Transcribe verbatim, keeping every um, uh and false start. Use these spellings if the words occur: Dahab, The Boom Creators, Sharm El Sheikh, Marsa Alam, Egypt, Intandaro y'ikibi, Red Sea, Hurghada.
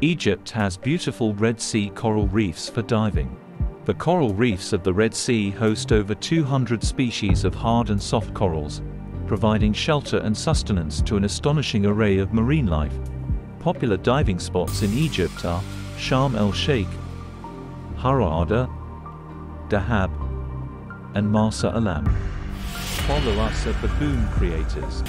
Egypt has beautiful Red Sea coral reefs for diving. The coral reefs of the Red Sea host over two hundred species of hard and soft corals, providing shelter and sustenance to an astonishing array of marine life. Popular diving spots in Egypt are Sharm El Sheikh, Hurghada, Dahab, and Marsa Alam. Follow us at The Boom Creators.